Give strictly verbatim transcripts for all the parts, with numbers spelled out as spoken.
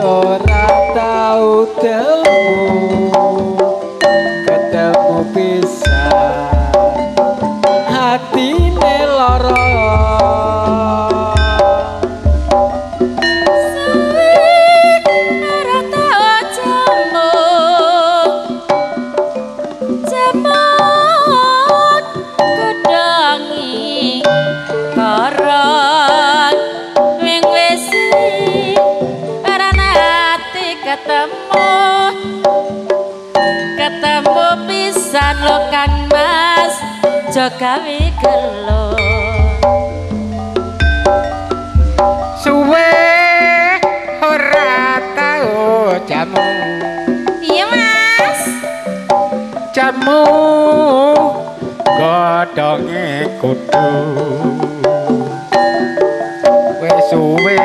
ora tau telu hatine lara sik ora tau jamu jamu godhangi karan wing wis ora nate ketemu ketemu pisan lo Kang Mas aja gawe gelo suwe ora tau jamu iya Mas jamu godhonge kudu wis suwe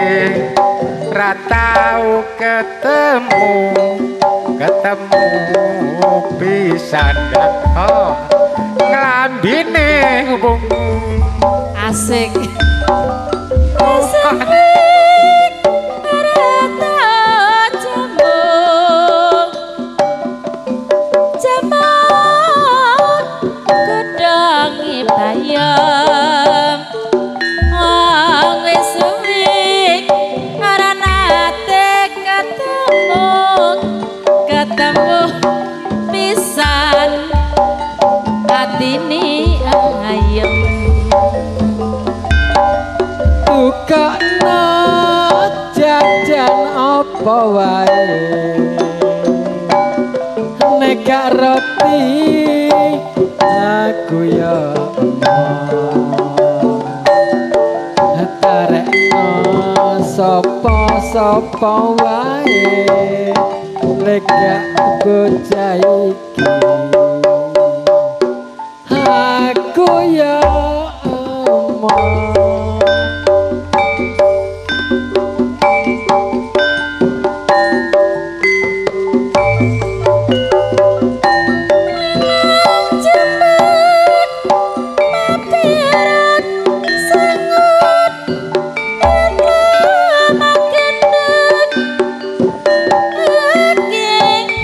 ra tau ketemu ketemu pisan oh lambine hubungmu asik asik berata jamu jamu godhangi bayam wong wis suwe ora nate ketemu ketemu pisan ini ayam buka no jajan apa wae nek roti aku ya tarekno sapa-sapa wae nek bocah iki aku ya ama jemput matirat sangut dan makin dek lagi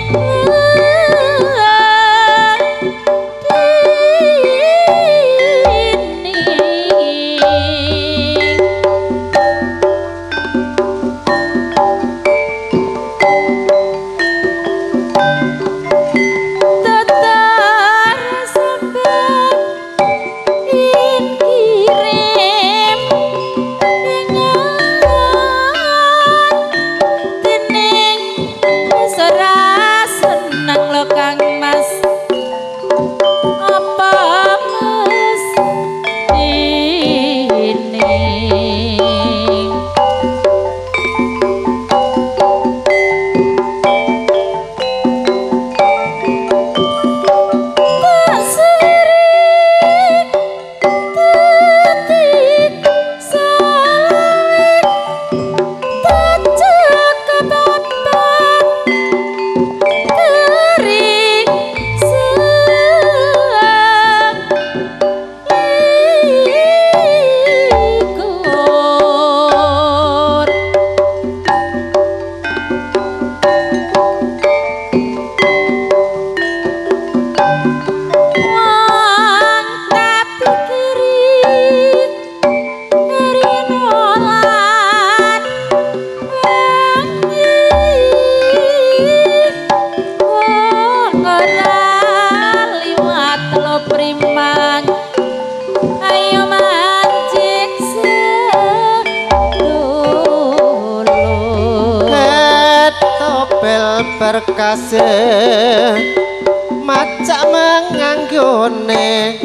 Macak menganggone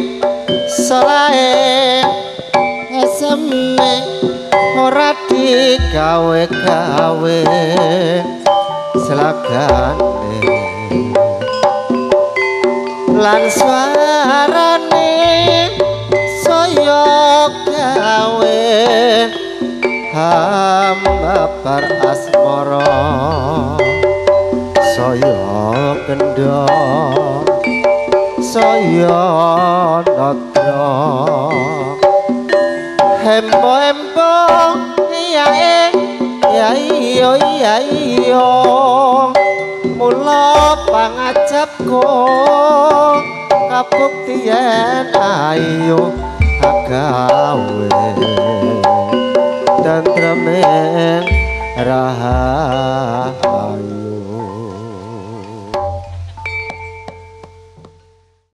selae eseme ora digawe-gawe selagane lan suarane saya gawe hambar asmara saya kendang saya natra hembo-hembo iya iya iya iya iya mula pangajabku kabuktian ayo agawe dan tremen raha.